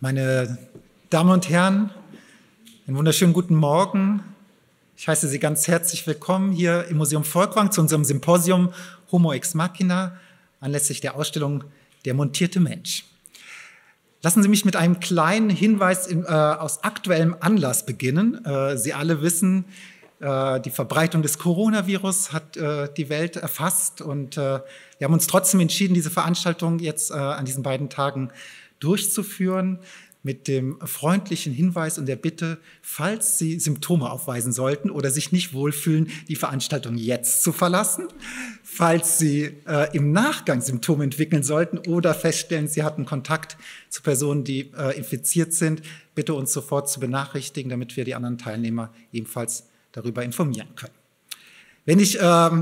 Meine Damen und Herren, einen wunderschönen guten Morgen. Ich heiße Sie ganz herzlich willkommen hier im Museum Folkwang zu unserem Symposium Homo Ex Machina anlässlich der Ausstellung Der montierte Mensch. Lassen Sie mich mit einem kleinen Hinweis aus aktuellem Anlass beginnen. Sie alle wissen, die Verbreitung des Coronavirus hat die Welt erfasst und wir haben uns trotzdem entschieden, diese Veranstaltung jetzt an diesen beiden Tagen durchzuführen, mit dem freundlichen Hinweis und der Bitte, falls Sie Symptome aufweisen sollten oder sich nicht wohlfühlen, die Veranstaltung jetzt zu verlassen. Falls Sie im Nachgang Symptome entwickeln sollten oder feststellen, Sie hatten Kontakt zu Personen, die infiziert sind, bitte uns sofort zu benachrichtigen, damit wir die anderen Teilnehmer ebenfalls darüber informieren können. Wenn ich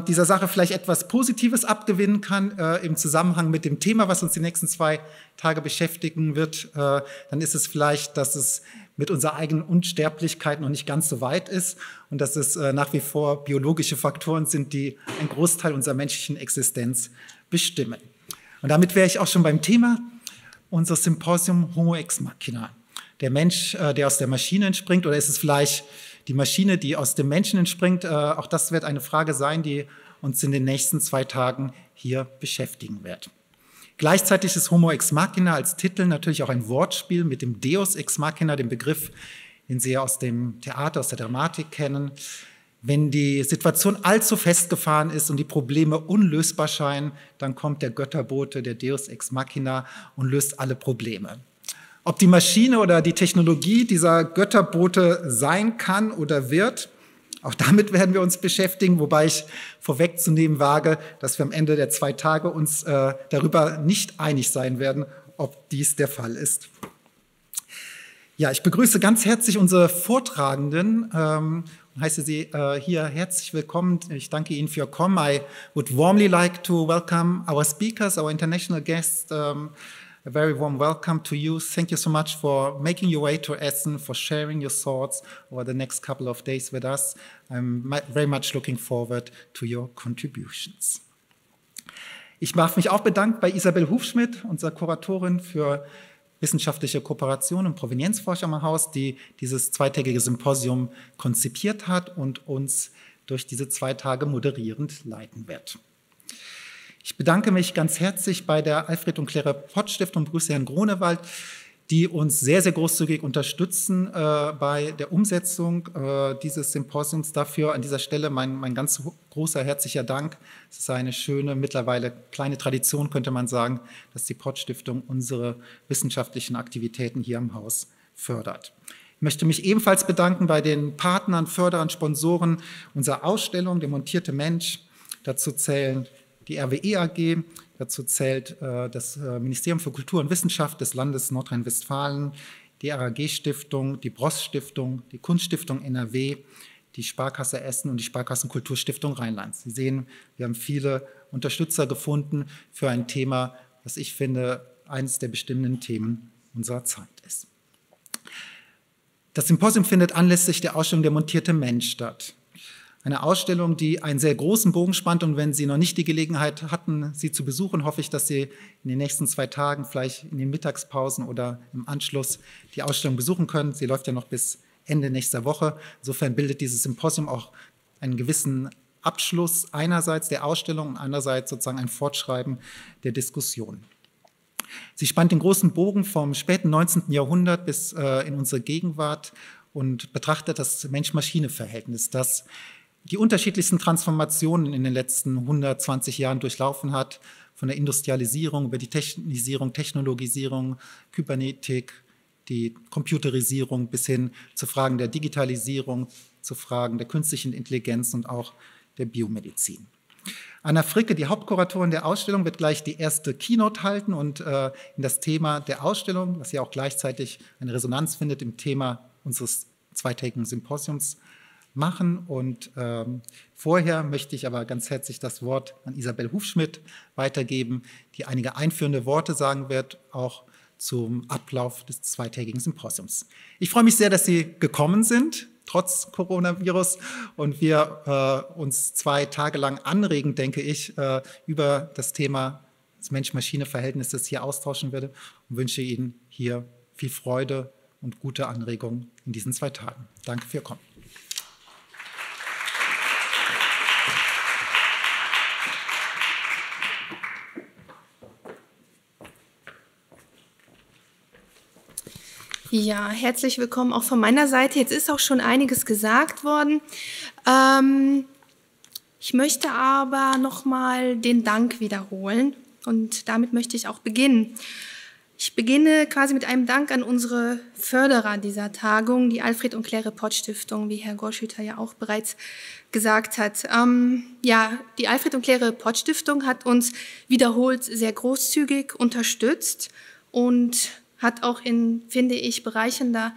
dieser Sache vielleicht etwas Positives abgewinnen kann im Zusammenhang mit dem Thema, was uns die nächsten 2 Tage beschäftigen wird, dann ist es vielleicht, dass es mit unserer eigenen Unsterblichkeit noch nicht ganz so weit ist und dass es nach wie vor biologische Faktoren sind, die einen Großteil unserer menschlichen Existenz bestimmen. Und damit wäre ich auch schon beim Thema unseres Symposiums Homo Ex Machina. Der Mensch, der aus der Maschine entspringt, oder ist es vielleicht die Maschine, die aus dem Menschen entspringt? Auch das wird eine Frage sein, die uns in den nächsten 2 Tagen hier beschäftigen wird. Gleichzeitig ist Homo Ex Machina als Titel natürlich auch ein Wortspiel mit dem Deus Ex Machina, dem Begriff, den Sie aus dem Theater, aus der Dramatik kennen. Wenn die Situation allzu festgefahren ist und die Probleme unlösbar scheinen, dann kommt der Götterbote, der Deus Ex Machina, und löst alle Probleme. Ob die Maschine oder die Technologie dieser Götterbote sein kann oder wird, auch damit werden wir uns beschäftigen, wobei ich vorwegzunehmen wage, dass wir am Ende der 2 Tage uns darüber nicht einig sein werden, ob dies der Fall ist. Ja, ich begrüße ganz herzlich unsere Vortragenden und heiße Sie hier herzlich willkommen. Ich danke Ihnen für Ihr Kommen. I would warmly like to welcome our speakers, our international guests. A very warm welcome to you. Thank you so much for making your way to Essen, for sharing your thoughts over the next couple of days with us. I'm very much looking forward to your contributions. Ich darf mich auch bedanken bei Isabel Hufschmidt, unserer Kuratorin für wissenschaftliche Kooperation und Provenienzforschung am Haus, die dieses 2-tägige Symposium konzipiert hat und uns durch diese 2 Tage moderierend leiten wird. Ich bedanke mich ganz herzlich bei der Alfred und Cläre Pott-Stiftung und grüße Herrn Gronewald, die uns sehr, sehr großzügig unterstützen bei der Umsetzung dieses Symposiums. Dafür an dieser Stelle mein ganz großer, herzlicher Dank. Es ist eine schöne, mittlerweile kleine Tradition, könnte man sagen, dass die Pott-Stiftung unsere wissenschaftlichen Aktivitäten hier im Haus fördert. Ich möchte mich ebenfalls bedanken bei den Partnern, Förderern, Sponsoren unserer Ausstellung, Der montierte Mensch. Dazu zählen die RWE AG, dazu zählt das Ministerium für Kultur und Wissenschaft des Landes Nordrhein-Westfalen, die RAG-Stiftung, die BROS-Stiftung, die Kunststiftung NRW, die Sparkasse Essen und die Sparkassenkulturstiftung Rheinlands. Sie sehen, wir haben viele Unterstützer gefunden für ein Thema, das ich finde, eines der bestimmenden Themen unserer Zeit ist. Das Symposium findet anlässlich der Ausstellung Der montierte Mensch statt. Eine Ausstellung, die einen sehr großen Bogen spannt, und wenn Sie noch nicht die Gelegenheit hatten, sie zu besuchen, hoffe ich, dass Sie in den nächsten 2 Tagen, vielleicht in den Mittagspausen oder im Anschluss, die Ausstellung besuchen können. Sie läuft ja noch bis Ende nächster Woche. Insofern bildet dieses Symposium auch einen gewissen Abschluss einerseits der Ausstellung und andererseits sozusagen ein Fortschreiben der Diskussion. Sie spannt den großen Bogen vom späten 19. Jahrhundert bis in unsere Gegenwart und betrachtet das Mensch-Maschine-Verhältnis, das die unterschiedlichsten Transformationen in den letzten 120 Jahren durchlaufen hat, von der Industrialisierung über die Technisierung, Technologisierung, Kybernetik, die Computerisierung bis hin zu Fragen der Digitalisierung, zu Fragen der künstlichen Intelligenz und auch der Biomedizin. Anna Fricke, die Hauptkuratorin der Ausstellung, wird gleich die erste Keynote halten und in das Thema der Ausstellung, was ja auch gleichzeitig eine Resonanz findet im Thema unseres 2-tägigen Symposiums, machen. Und vorher möchte ich aber ganz herzlich das Wort an Isabel Hufschmidt weitergeben, die einige einführende Worte sagen wird, auch zum Ablauf des 2-tägigen Symposiums. Ich freue mich sehr, dass Sie gekommen sind, trotz Coronavirus, und wir uns 2 Tage lang anregen, denke ich, über das Thema des Mensch-Maschine-Verhältnisses hier austauschen werden, und wünsche Ihnen hier viel Freude und gute Anregungen in diesen 2 Tagen. Danke für Ihr Kommen. Ja, herzlich willkommen auch von meiner Seite. Jetzt ist auch schon einiges gesagt worden. Ich möchte aber nochmal den Dank wiederholen und damit möchte ich auch beginnen. Ich beginne quasi mit einem Dank an unsere Förderer dieser Tagung, die Alfred und Cläre Pott-Stiftung, wie Herr Gorschüter ja auch bereits gesagt hat. Ja, die Alfred und Cläre Pott-Stiftung hat uns wiederholt sehr großzügig unterstützt und hat auch in, finde ich, bereichernder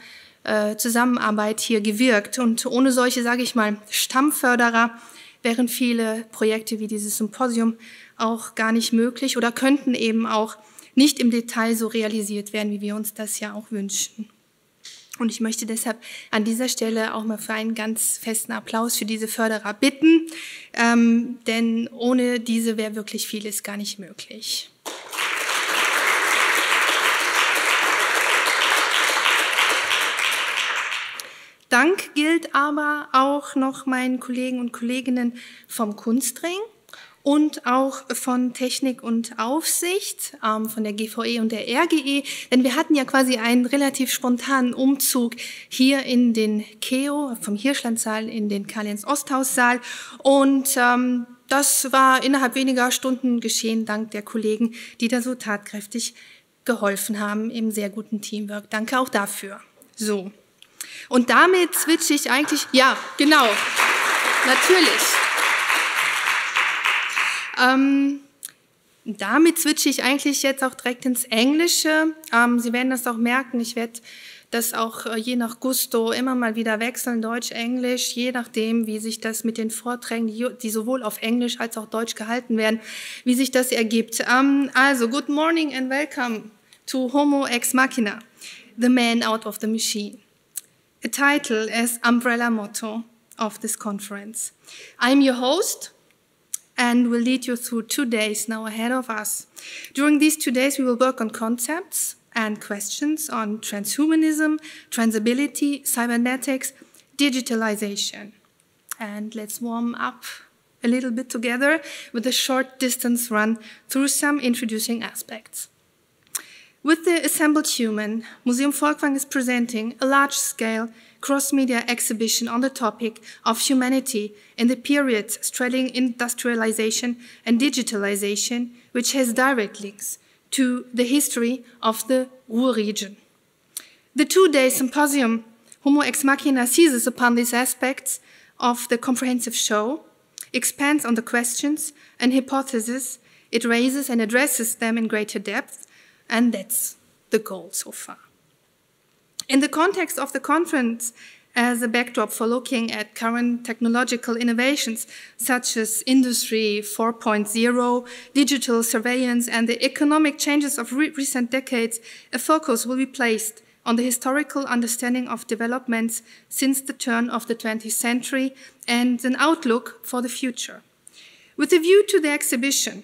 Zusammenarbeit hier gewirkt. Und ohne solche, sage ich mal, Stammförderer wären viele Projekte wie dieses Symposium auch gar nicht möglich oder könnten eben auch nicht im Detail so realisiert werden, wie wir uns das ja auch wünschen. Und ich möchte deshalb an dieser Stelle auch mal für einen ganz festen Applaus für diese Förderer bitten, denn ohne diese wäre wirklich vieles gar nicht möglich. Dank gilt aber auch noch meinen Kollegen und Kolleginnen vom Kunstring und auch von Technik und Aufsicht, von der GVE und der RGE, denn wir hatten ja quasi einen relativ spontanen Umzug hier in den KEO, vom Hirschlandsaal in den Karl-Heinz-Osthaus-Saal und das war innerhalb weniger Stunden geschehen, dank der Kollegen, die da so tatkräftig geholfen haben im sehr guten Teamwork. Danke auch dafür. So. Und damit switche ich eigentlich, ja, genau, natürlich. Damit switche ich eigentlich jetzt auch direkt ins Englische. Sie werden das auch merken, ich werde das auch je nach Gusto immer mal wieder wechseln, Deutsch, Englisch, je nachdem, wie sich das mit den Vorträgen, die sowohl auf Englisch als auch Deutsch gehalten werden, wie sich das ergibt. Also, good morning and welcome to Homo Ex Machina, the man out of the machine. A title as umbrella motto of this conference. I'm your host and will lead you through 2 days now ahead of us. During these 2 days, we will work on concepts and questions on transhumanism, transability, cybernetics, digitalization. And let's warm up a little bit together with a short distance run through some introducing aspects. With the assembled human, Museum Folkwang is presenting a large-scale cross-media exhibition on the topic of humanity in the period straddling industrialization and digitalization, which has direct links to the history of the Ruhr region. The 2-day symposium Homo Ex Machina seizes upon these aspects of the comprehensive show, expands on the questions and hypotheses it raises and addresses them in greater depth. And that's the goal so far. In the context of the conference, as a backdrop for looking at current technological innovations, such as Industry 4.0, digital surveillance, and the economic changes of recent decades, a focus will be placed on the historical understanding of developments since the turn of the 20th century and an outlook for the future. With a view to the exhibition,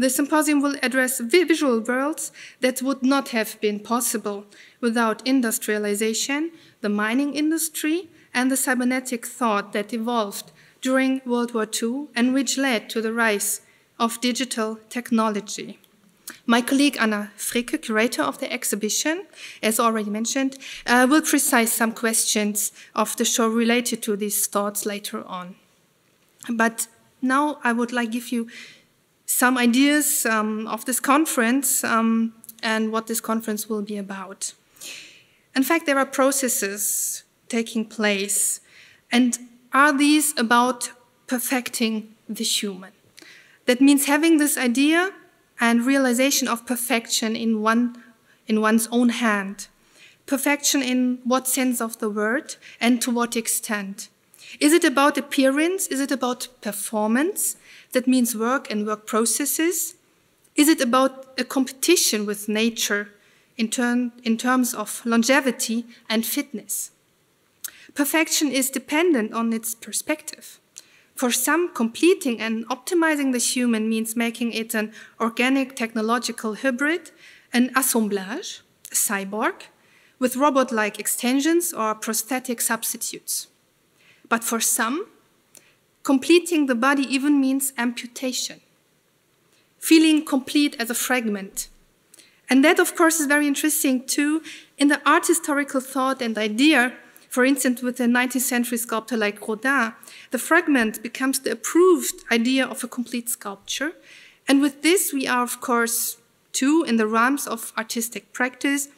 the symposium will address visual worlds that would not have been possible without industrialization, the mining industry, and the cybernetic thought that evolved during World War II and which led to the rise of digital technology. My colleague Anna Fricke, curator of the exhibition, as already mentioned, will precise some questions of the show related to these thoughts later on. But now I would like to give you some ideas of this conference and what this conference will be about. In fact, there are processes taking place, and are these about perfecting the human? That means having this idea and realization of perfection in one's own hand. Perfection in what sense of the word and to what extent? Is it about appearance? Is it about performance? That means work and work processes. Is it about a competition with nature in terms of longevity and fitness? Perfection is dependent on its perspective. For some, completing and optimizing the human means making it an organic technological hybrid, an assemblage, a cyborg, with robot-like extensions or prosthetic substitutes. But for some, completing the body even means amputation, feeling complete as a fragment. And that, of course, is very interesting, too, in the art historical thought and idea. For instance, with a 19th century sculptor like Rodin, the fragment becomes the approved idea of a complete sculpture. And with this, we are, of course, too, in the realms of artistic practice,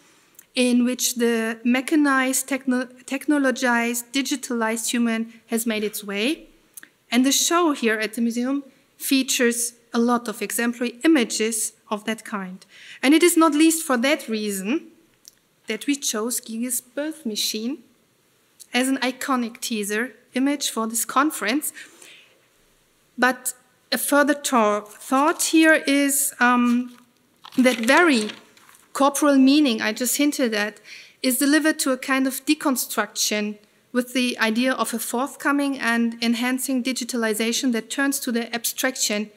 in which the mechanized, technologized, digitalized human has made its way. And the show here at the museum features a lot of exemplary images of that kind. And it is not least for that reason that we chose Gige's birth machine as an iconic teaser image for this conference. But a further thought here is that very corporal meaning I just hinted at is delivered to a kind of deconstruction with the idea of a forthcoming and enhancing digitalization that turns to the abstraction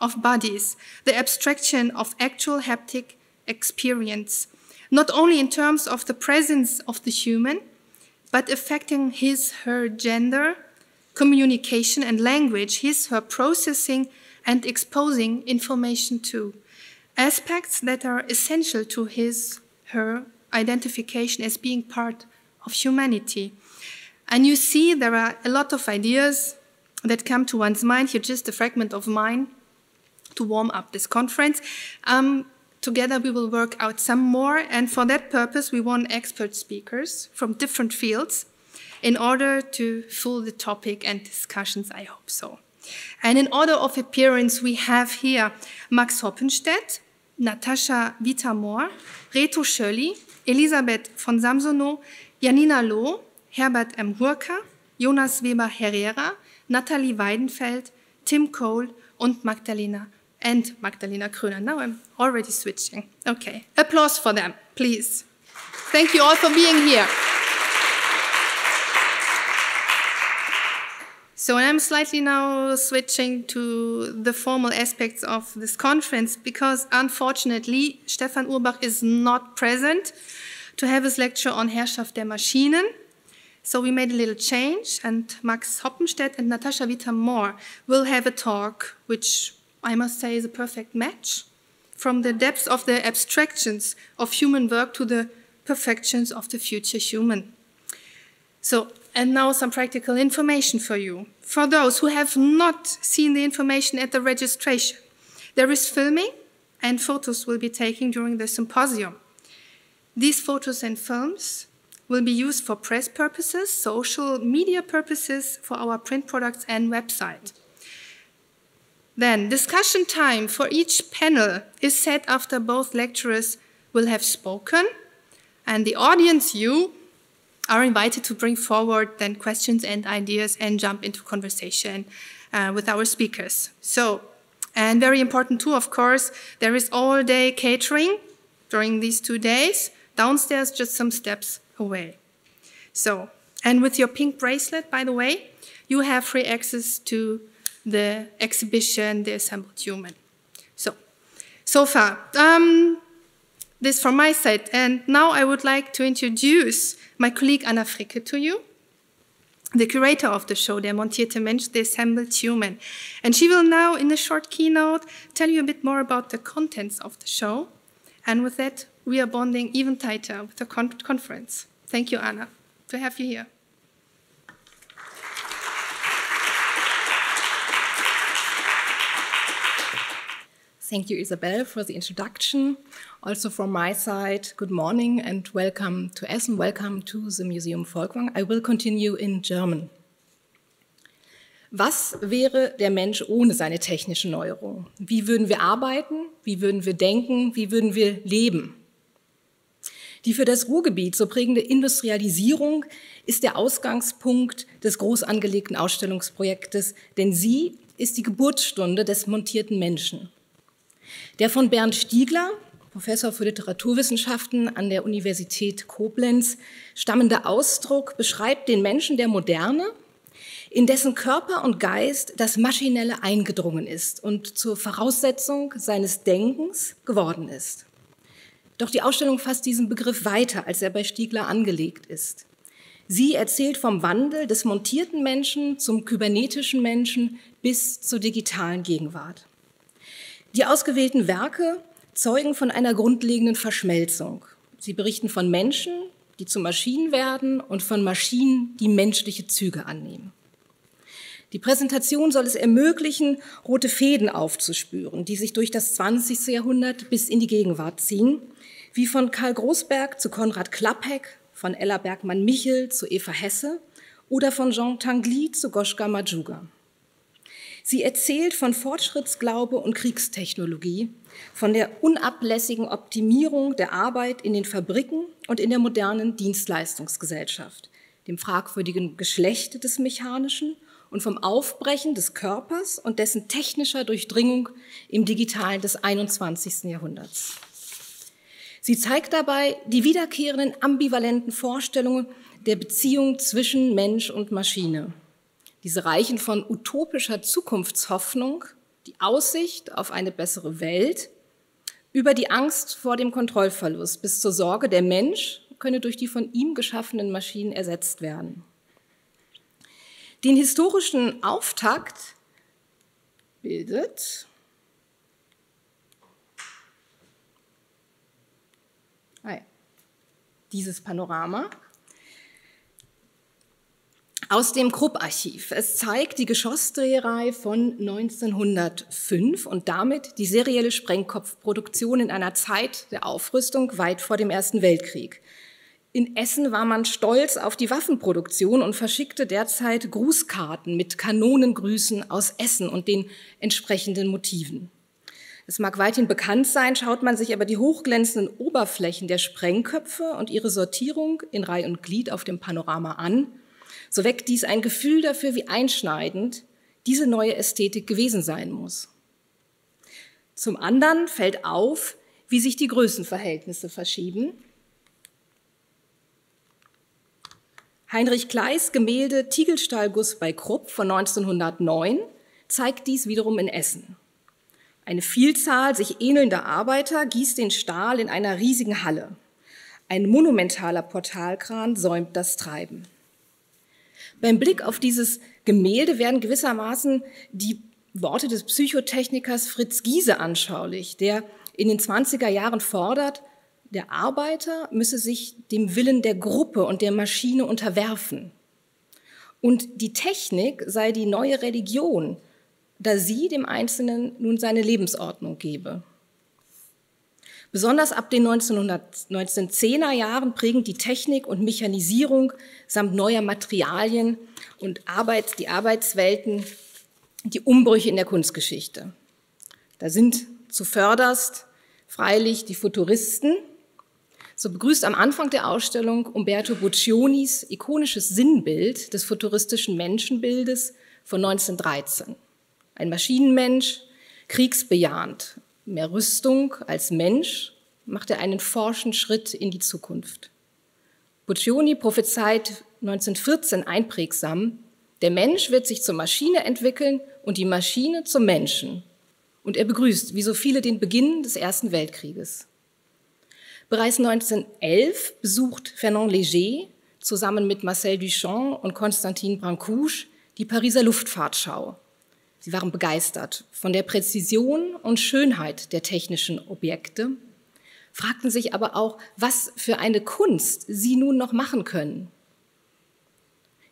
of bodies, the abstraction of actual haptic experience, not only in terms of the presence of the human, but affecting his, her gender, communication and language, his, her processing and exposing information to. Aspects that are essential to his, her identification as being part of humanity. And you see there are a lot of ideas that come to one's mind. Here just a fragment of mine to warm up this conference. Together we will work out some more, and for that purpose we want expert speakers from different fields in order to fill the topic and discussions, I hope so. And in order of appearance, we have here Max Hoppenstedt, Natasha Vita-More, Reto Schöli, Elisabeth von Samsono, Janina Loh, Herbert M. Hurka, Jonas Weber Herrera, Nathalie Weidenfeld, Tim Kohl und Magdalena Kröner. Now I'm already switching. Okay, applause for them, please. Thank you all for being here. So I'm slightly now switching to the formal aspects of this conference because, unfortunately, Stefan Urbach is not present to have his lecture on Herrschaft der Maschinen. So we made a little change, and Max Hoppenstedt and Natasha Vita-More will have a talk, which I must say is a perfect match, from the depths of the abstractions of human work to the perfections of the future human. So. And now some practical information for you. For those who have not seen the information at the registration, there is filming and photos will be taken during the symposium. These photos and films will be used for press purposes, social media purposes, for our print products and website. Then discussion time for each panel is set after both lecturers will have spoken, and the audience, you, are invited to bring forward then questions and ideas and jump into conversation with our speakers. So, and very important too, of course, there is all-day catering during these 2 days, downstairs just some steps away. So, and with your pink bracelet, by the way, you have free access to the exhibition, The Assembled Human. So far. This from my side, and now I would like to introduce my colleague Anna Fricke to you, the curator of the show, Der montierte Mensch, The Assembled Human. And she will now, in a short keynote, tell you a bit more about the contents of the show. And with that, we are bonding even tighter with the conference. Thank you, Anna, to have you here. Thank you, Isabel, for the introduction. Also from my side, good morning and welcome to Essen, welcome to the Museum Folkwang. I will continue in German. Was wäre der Mensch ohne seine technischen Neuerungen? Wie würden wir arbeiten? Wie würden wir denken? Wie würden wir leben? Die für das Ruhrgebiet so prägende Industrialisierung ist der Ausgangspunkt des groß angelegten Ausstellungsprojektes, denn sie ist die Geburtsstunde des montierten Menschen. Der von Bernd Stiegler, Professor für Literaturwissenschaften an der Universität Koblenz, stammende Ausdruck beschreibt den Menschen der Moderne, in dessen Körper und Geist das Maschinelle eingedrungen ist und zur Voraussetzung seines Denkens geworden ist. Doch die Ausstellung fasst diesen Begriff weiter, als er bei Stiegler angelegt ist. Sie erzählt vom Wandel des montierten Menschen zum kybernetischen Menschen bis zur digitalen Gegenwart. Die ausgewählten Werke zeugen von einer grundlegenden Verschmelzung. Sie berichten von Menschen, die zu Maschinen werden, und von Maschinen, die menschliche Züge annehmen. Die Präsentation soll es ermöglichen, rote Fäden aufzuspüren, die sich durch das 20. Jahrhundert bis in die Gegenwart ziehen, wie von Karl Großberg zu Konrad Klappheck, von Ella Bergmann-Michel zu Eva Hesse oder von Jean Tanguy zu Goschka Madjuga. Sie erzählt von Fortschrittsglaube und Kriegstechnologie, von der unablässigen Optimierung der Arbeit in den Fabriken und in der modernen Dienstleistungsgesellschaft, dem fragwürdigen Geschlecht des Mechanischen und vom Aufbrechen des Körpers und dessen technischer Durchdringung im Digitalen des 21. Jahrhunderts. Sie zeigt dabei die wiederkehrenden ambivalenten Vorstellungen der Beziehung zwischen Mensch und Maschine. Diese reichen von utopischer Zukunftshoffnung, die Aussicht auf eine bessere Welt, über die Angst vor dem Kontrollverlust bis zur Sorge, der Mensch könne durch die von ihm geschaffenen Maschinen ersetzt werden. Den historischen Auftakt bildet dieses Panorama aus dem Krupp-Archiv. Es zeigt die Geschossdreherei von 1905 und damit die serielle Sprengkopfproduktion in einer Zeit der Aufrüstung weit vor dem Ersten Weltkrieg. In Essen war man stolz auf die Waffenproduktion und verschickte derzeit Grußkarten mit Kanonengrüßen aus Essen und den entsprechenden Motiven. Es mag weithin bekannt sein, schaut man sich aber die hochglänzenden Oberflächen der Sprengköpfe und ihre Sortierung in Reih und Glied auf dem Panorama an, so weckt dies ein Gefühl dafür, wie einschneidend diese neue Ästhetik gewesen sein muss. Zum anderen fällt auf, wie sich die Größenverhältnisse verschieben. Heinrich Kleis Gemälde Tiegelstahlguss bei Krupp von 1909 zeigt dies wiederum in Essen. Eine Vielzahl sich ähnelnder Arbeiter gießt den Stahl in einer riesigen Halle. Ein monumentaler Portalkran säumt das Treiben. Beim Blick auf dieses Gemälde werden gewissermaßen die Worte des Psychotechnikers Fritz Giese anschaulich, der in den 20er Jahren fordert, der Arbeiter müsse sich dem Willen der Gruppe und der Maschine unterwerfen. Und die Technik sei die neue Religion, da sie dem Einzelnen nun seine Lebensordnung gebe. Besonders ab den 1910er Jahren prägen die Technik und Mechanisierung samt neuer Materialien und die Arbeitswelten die Umbrüche in der Kunstgeschichte. Da sind zuvörderst freilich die Futuristen. So begrüßt am Anfang der Ausstellung Umberto Boccionis ikonisches Sinnbild des futuristischen Menschenbildes von 1913. Ein Maschinenmensch, kriegsbejahend, mehr Rüstung als Mensch, macht er einen forschenden Schritt in die Zukunft. Boccioni prophezeit 1914 einprägsam, der Mensch wird sich zur Maschine entwickeln und die Maschine zum Menschen. Und er begrüßt, wie so viele, den Beginn des Ersten Weltkrieges. Bereits 1911 besucht Fernand Léger zusammen mit Marcel Duchamp und Konstantin Brancouche die Pariser Luftfahrtschau. Sie waren begeistert von der Präzision und Schönheit der technischen Objekte, fragten sich aber auch, was für eine Kunst sie nun noch machen können.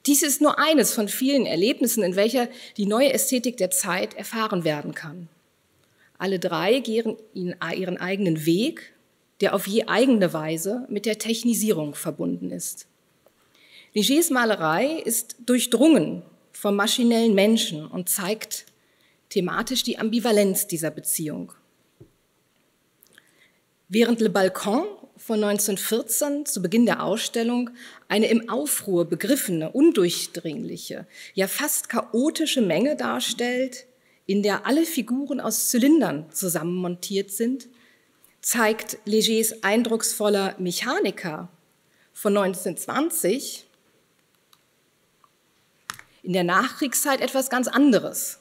Dies ist nur eines von vielen Erlebnissen, in welcher die neue Ästhetik der Zeit erfahren werden kann. Alle drei gehen ihren eigenen Weg, der auf je eigene Weise mit der Technisierung verbunden ist. Légers Malerei ist durchdrungen vom maschinellen Menschen und zeigt thematisch die Ambivalenz dieser Beziehung. Während Le Balcon von 1914 zu Beginn der Ausstellung eine im Aufruhr begriffene, undurchdringliche, ja fast chaotische Menge darstellt, in der alle Figuren aus Zylindern zusammenmontiert sind, zeigt Légers eindrucksvoller Mechaniker von 1920 in der Nachkriegszeit etwas ganz anderes.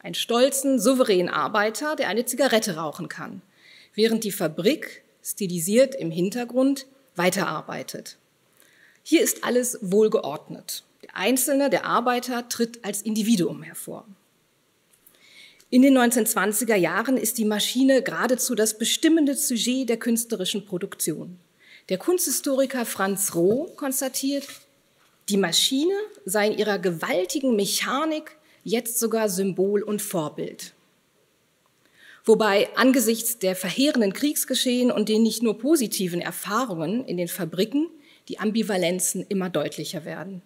Einen stolzen, souveränen Arbeiter, der eine Zigarette rauchen kann, während die Fabrik stilisiert im Hintergrund weiterarbeitet. Hier ist alles wohlgeordnet. Der Einzelne, der Arbeiter, tritt als Individuum hervor. In den 1920er Jahren ist die Maschine geradezu das bestimmende Sujet der künstlerischen Produktion. Der Kunsthistoriker Franz Roh konstatiert, die Maschine sei in ihrer gewaltigen Mechanik jetzt sogar Symbol und Vorbild. Wobei angesichts der verheerenden Kriegsgeschehen und den nicht nur positiven Erfahrungen in den Fabriken die Ambivalenzen immer deutlicher werden.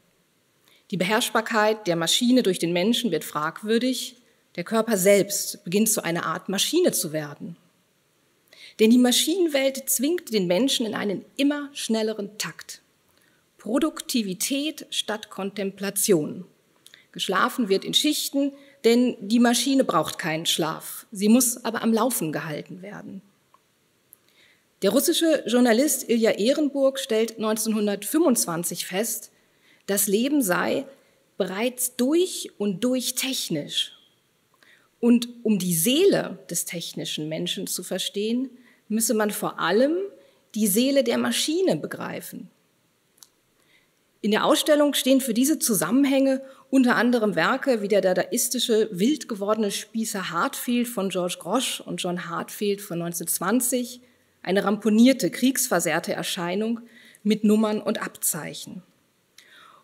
Die Beherrschbarkeit der Maschine durch den Menschen wird fragwürdig. Der Körper selbst beginnt zu einer Art Maschine zu werden. Denn die Maschinenwelt zwingt den Menschen in einen immer schnelleren Takt. Produktivität statt Kontemplation. Geschlafen wird in Schichten, denn die Maschine braucht keinen Schlaf. Sie muss aber am Laufen gehalten werden. Der russische Journalist Ilja Ehrenburg stellt 1925 fest, das Leben sei bereits durch und durch technisch. Und um die Seele des technischen Menschen zu verstehen, müsse man vor allem die Seele der Maschine begreifen. In der Ausstellung stehen für diese Zusammenhänge unter anderem Werke wie der dadaistische, wild gewordene Spießer Hartfield von Georges Grosz und John Hartfield von 1920, eine ramponierte, kriegsversehrte Erscheinung mit Nummern und Abzeichen.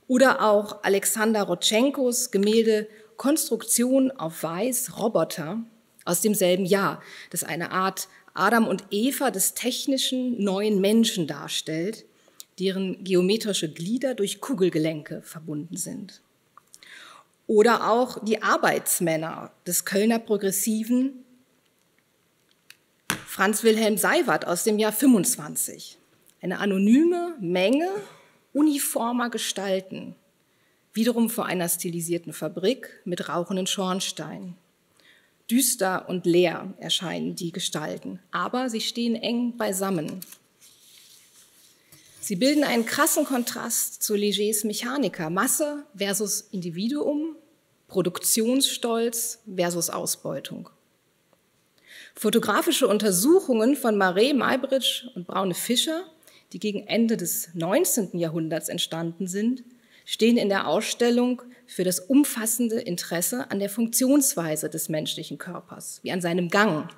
Oder auch Alexander Rodchenkos Gemälde Konstruktion auf Weiß, Roboter aus demselben Jahr, das eine Art Adam und Eva des technischen neuen Menschen darstellt, deren geometrische Glieder durch Kugelgelenke verbunden sind. Oder auch die Arbeitsmänner des Kölner Progressiven Franz Wilhelm Seiwert aus dem Jahr 25. Eine anonyme Menge uniformer Gestalten, wiederum vor einer stilisierten Fabrik mit rauchenden Schornsteinen. Düster und leer erscheinen die Gestalten, aber sie stehen eng beisammen. Sie bilden einen krassen Kontrast zu Légers Mechaniker, Masse versus Individuum, Produktionsstolz versus Ausbeutung. Fotografische Untersuchungen von Marey, Maybridge und Braune Fischer, die gegen Ende des 19. Jahrhunderts entstanden sind, stehen in der Ausstellung für das umfassende Interesse an der Funktionsweise des menschlichen Körpers, wie an seinem Gang.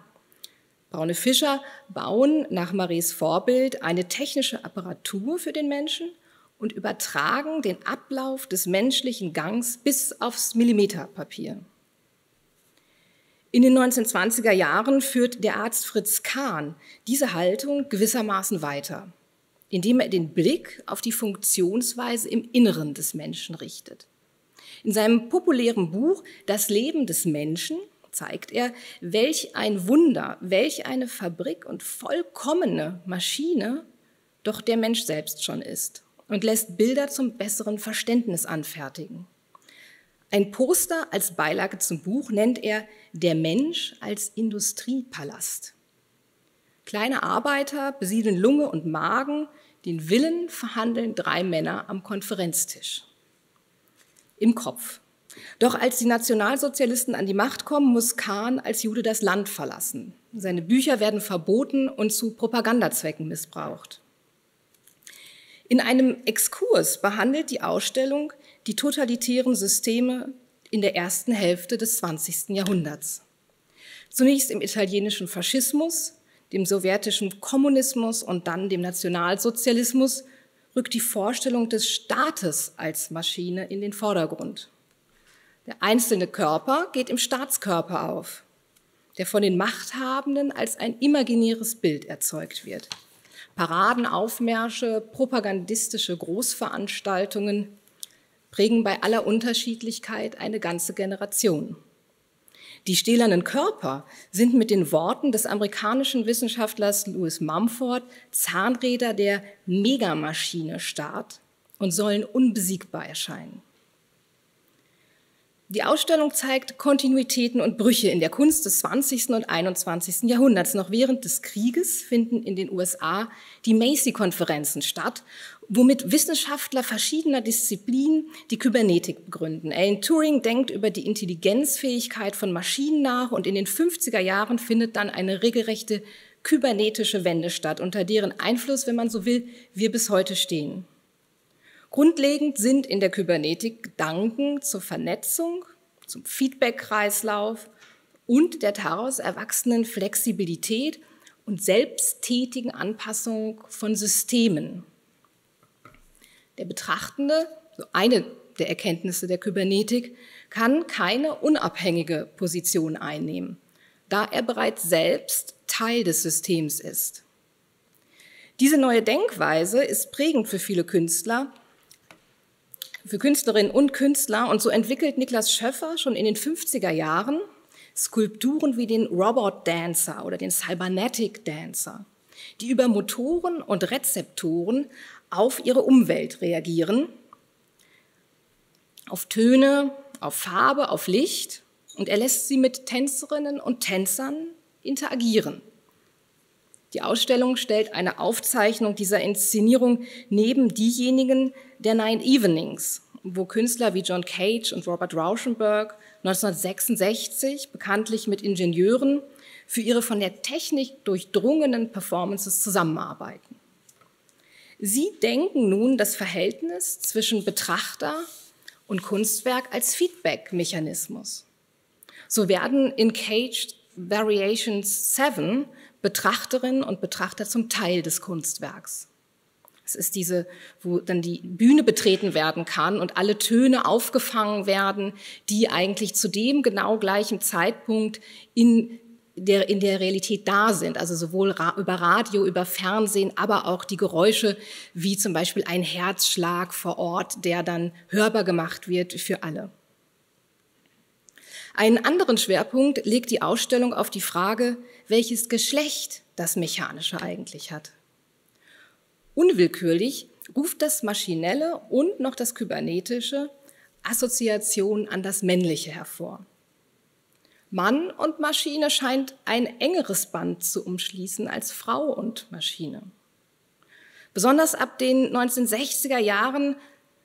Braune Fischer bauen nach Mareys Vorbild eine technische Apparatur für den Menschen und übertragen den Ablauf des menschlichen Gangs bis aufs Millimeterpapier. In den 1920er Jahren führt der Arzt Fritz Kahn diese Haltung gewissermaßen weiter, indem er den Blick auf die Funktionsweise im Inneren des Menschen richtet. In seinem populären Buch »Das Leben des Menschen« zeigt er, welch ein Wunder, welch eine Fabrik und vollkommene Maschine doch der Mensch selbst schon ist und lässt Bilder zum besseren Verständnis anfertigen. Ein Poster als Beilage zum Buch nennt er »Der Mensch als Industriepalast«. Kleine Arbeiter besiedeln Lunge und Magen, den Willen verhandeln drei Männer am Konferenztisch. Im Kopf. Doch als die Nationalsozialisten an die Macht kommen, muss Kahn als Jude das Land verlassen. Seine Bücher werden verboten und zu Propagandazwecken missbraucht. In einem Exkurs behandelt die Ausstellung die totalitären Systeme in der ersten Hälfte des 20. Jahrhunderts. Zunächst im italienischen Faschismus, dem sowjetischen Kommunismus und dann dem Nationalsozialismus rückt die Vorstellung des Staates als Maschine in den Vordergrund. Der einzelne Körper geht im Staatskörper auf, der von den Machthabenden als ein imaginäres Bild erzeugt wird. Paraden, Aufmärsche, propagandistische Großveranstaltungen prägen bei aller Unterschiedlichkeit eine ganze Generation. Die stählernen Körper sind mit den Worten des amerikanischen Wissenschaftlers Louis Mumford Zahnräder der Megamaschine Staat und sollen unbesiegbar erscheinen. Die Ausstellung zeigt Kontinuitäten und Brüche in der Kunst des 20. und 21. Jahrhunderts. Noch während des Krieges finden in den USA die Macy-Konferenzen statt, womit Wissenschaftler verschiedener Disziplinen die Kybernetik begründen. Alan Turing denkt über die Intelligenzfähigkeit von Maschinen nach und in den 50er Jahren findet dann eine regelrechte kybernetische Wende statt, unter deren Einfluss, wenn man so will, wir bis heute stehen. Grundlegend sind in der Kybernetik Gedanken zur Vernetzung, zum Feedback-Kreislauf und der daraus erwachsenen Flexibilität und selbsttätigen Anpassung von Systemen. Der Betrachtende, so eine der Erkenntnisse der Kybernetik, kann keine unabhängige Position einnehmen, da er bereits selbst Teil des Systems ist. Diese neue Denkweise ist prägend für viele Künstler, für Künstlerinnen und Künstler, und so entwickelt Niklas Schöffer schon in den 50er Jahren Skulpturen wie den Robot Dancer oder den Cybernetic Dancer, die über Motoren und Rezeptoren auf ihre Umwelt reagieren, auf Töne, auf Farbe, auf Licht, und er lässt sie mit Tänzerinnen und Tänzern interagieren. Die Ausstellung stellt eine Aufzeichnung dieser Inszenierung neben diejenigen der Nine Evenings, wo Künstler wie John Cage und Robert Rauschenberg 1966 bekanntlich mit Ingenieuren für ihre von der Technik durchdrungenen Performances zusammenarbeiten. Sie denken nun das Verhältnis zwischen Betrachter und Kunstwerk als Feedback-Mechanismus. So werden in Caged Variations 7 Betrachterinnen und Betrachter zum Teil des Kunstwerks. Es ist diese, wo dann die Bühne betreten werden kann und alle Töne aufgefangen werden, die eigentlich zu dem genau gleichen Zeitpunkt in der Realität da sind. Also sowohl über Radio, über Fernsehen, aber auch die Geräusche, wie zum Beispiel ein Herzschlag vor Ort, der dann hörbar gemacht wird für alle. Einen anderen Schwerpunkt legt die Ausstellung auf die Frage, welches Geschlecht das Mechanische eigentlich hat. Unwillkürlich ruft das Maschinelle und noch das Kybernetische Assoziationen an das Männliche hervor. Mann und Maschine scheint ein engeres Band zu umschließen als Frau und Maschine. Besonders ab den 1960er Jahren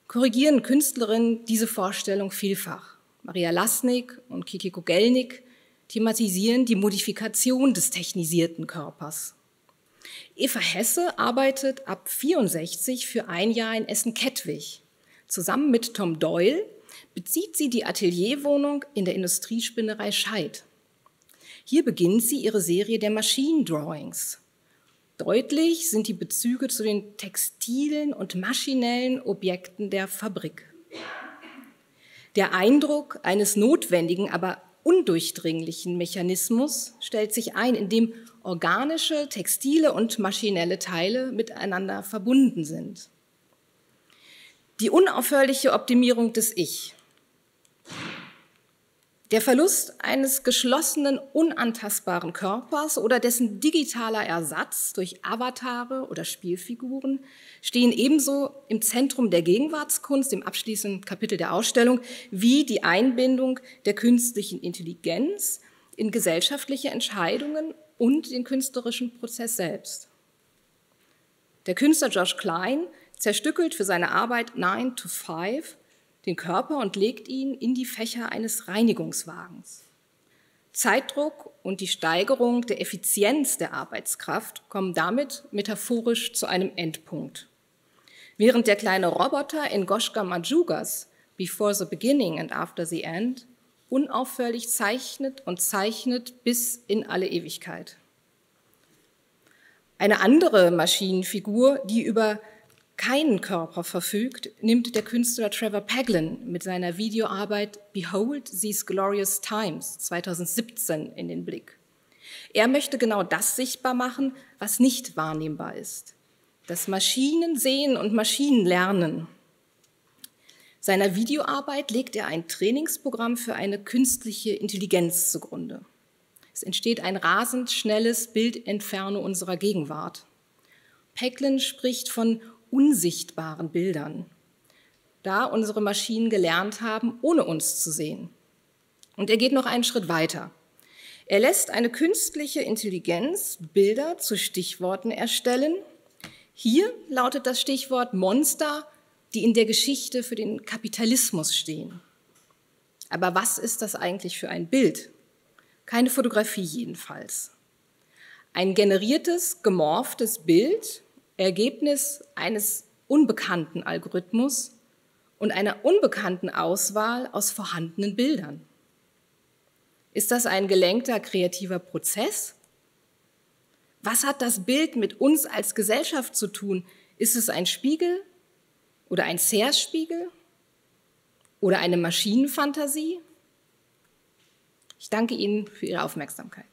korrigieren Künstlerinnen diese Vorstellung vielfach. Maria Lasnik und Kiki Kogelnik thematisieren die Modifikation des technisierten Körpers. Eva Hesse arbeitet ab 1964 für ein Jahr in Essen-Kettwig. Zusammen mit Tom Doyle bezieht sie die Atelierwohnung in der Industriespinnerei Scheid. Hier beginnt sie ihre Serie der Machine Drawings. Deutlich sind die Bezüge zu den textilen und maschinellen Objekten der Fabrik. Der Eindruck eines notwendigen, aber undurchdringlichen Mechanismus stellt sich ein, in dem organische, textile und maschinelle Teile miteinander verbunden sind. Die unaufhörliche Optimierung des Ich. Der Verlust eines geschlossenen, unantastbaren Körpers oder dessen digitaler Ersatz durch Avatare oder Spielfiguren stehen ebenso im Zentrum der Gegenwartskunst, dem abschließenden Kapitel der Ausstellung, wie die Einbindung der künstlichen Intelligenz in gesellschaftliche Entscheidungen und den künstlerischen Prozess selbst. Der Künstler Josh Klein zerstückelt für seine Arbeit 9 to 5 den Körper und legt ihn in die Fächer eines Reinigungswagens. Zeitdruck und die Steigerung der Effizienz der Arbeitskraft kommen damit metaphorisch zu einem Endpunkt. Während der kleine Roboter in Goschka Madjugas Before the Beginning and After the End unaufhörlich zeichnet und zeichnet bis in alle Ewigkeit. Eine andere Maschinenfigur, die über keinen Körper verfügt, nimmt der Künstler Trevor Paglen mit seiner Videoarbeit Behold These Glorious Times 2017 in den Blick. Er möchte genau das sichtbar machen, was nicht wahrnehmbar ist. Das Maschinen sehen und Maschinen lernen. Seiner Videoarbeit legt er ein Trainingsprogramm für eine künstliche Intelligenz zugrunde. Es entsteht ein rasend schnelles Bildinferno unserer Gegenwart. Paglen spricht von unsichtbaren Bildern, da unsere Maschinen gelernt haben, ohne uns zu sehen. Und er geht noch einen Schritt weiter. Er lässt eine künstliche Intelligenz Bilder zu Stichworten erstellen. Hier lautet das Stichwort Monster, die in der Geschichte für den Kapitalismus stehen. Aber was ist das eigentlich für ein Bild? Keine Fotografie jedenfalls. Ein generiertes, gemorphtes Bild, Ergebnis eines unbekannten Algorithmus und einer unbekannten Auswahl aus vorhandenen Bildern. Ist das ein gelenkter, kreativer Prozess? Was hat das Bild mit uns als Gesellschaft zu tun? Ist es ein Spiegel oder ein Zerspiegel oder eine Maschinenfantasie? Ich danke Ihnen für Ihre Aufmerksamkeit.